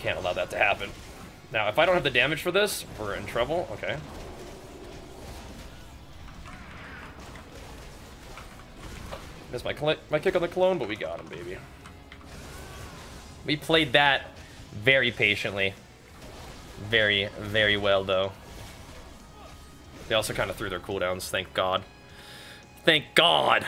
Can't allow that to happen. Now, if I don't have the damage for this, we're in trouble. Okay. Missed my kick on the clone, but we got him, baby. We played that very patiently. Very, very well, though. They also kind of threw their cooldowns, thank God. Thank God!